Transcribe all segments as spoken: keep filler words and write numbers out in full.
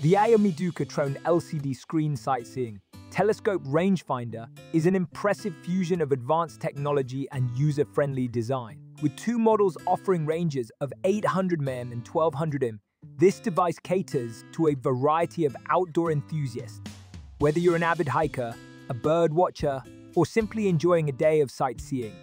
The XIAOMI Duka-Tron L C D screen sightseeing telescope rangefinder is an impressive fusion of advanced technology and user-friendly design. With two models offering ranges of eight hundred meters and twelve hundred meters, this device caters to a variety of outdoor enthusiasts. Whether you're an avid hiker, a bird watcher, or simply enjoying a day of sightseeing,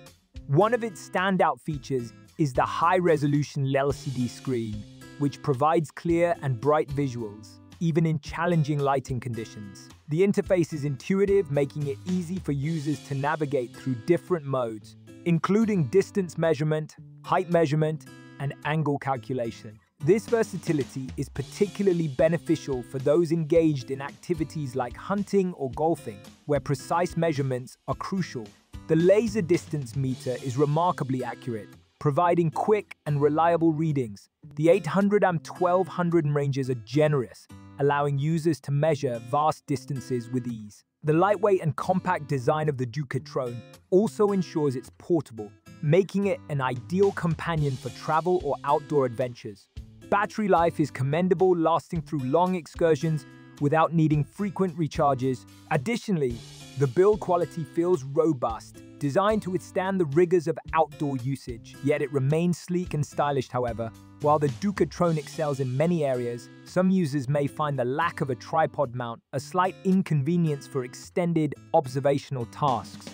one of its standout features is the high-resolution L C D screen, which provides clear and bright visuals, even in challenging lighting conditions. The interface is intuitive, making it easy for users to navigate through different modes, including distance measurement, height measurement, and angle calculation. This versatility is particularly beneficial for those engaged in activities like hunting or golfing, where precise measurements are crucial. The laser distance meter is remarkably accurate, providing quick and reliable readings. The eight hundred and twelve hundred ranges are generous, allowing users to measure vast distances with ease. The lightweight and compact design of the Duka-Tron also ensures it's portable, making it an ideal companion for travel or outdoor adventures. Battery life is commendable, lasting through long excursions without needing frequent recharges. Additionally, the build quality feels robust, designed to withstand the rigors of outdoor usage, yet it remains sleek and stylish. However, while the Duka-Tron excels in many areas, some users may find the lack of a tripod mount a slight inconvenience for extended observational tasks.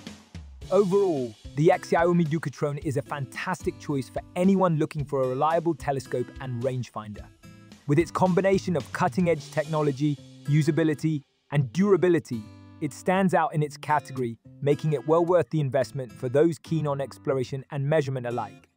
Overall, the XIAOMI Duka-Tron is a fantastic choice for anyone looking for a reliable telescope and rangefinder. With its combination of cutting-edge technology, usability, and durability, it stands out in its category, making it well worth the investment for those keen on exploration and measurement alike.